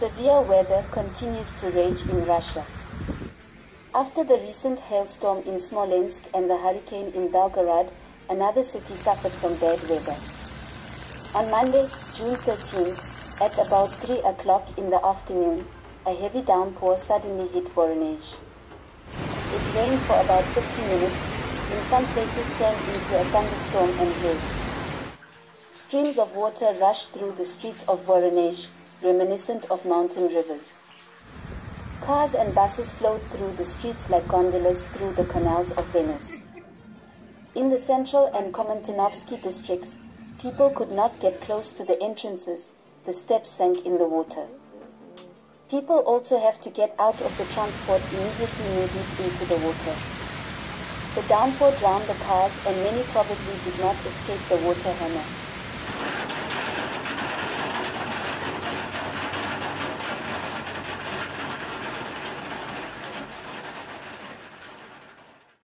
severe weather continues to rage in Russia. After the recent hailstorm in Smolensk and the hurricane in Belgorod, another city suffered from bad weather. On Monday, June 13th, at about 3 o'clock in the afternoon, a heavy downpour suddenly hit Voronezh. It rained for about 50 minutes, in some places turned into a thunderstorm and hail. Streams of water rushed through the streets of Voronezh, reminiscent of mountain rivers. Cars and buses flowed through the streets like gondolas through the canals of Venice. In the central and Kominternovsky districts, people could not get close to the entrances. The steps sank in the water. People also have to get out of the transport immediately knee-deep into the water. The downpour drowned the cars and many probably did not escape the water hammer.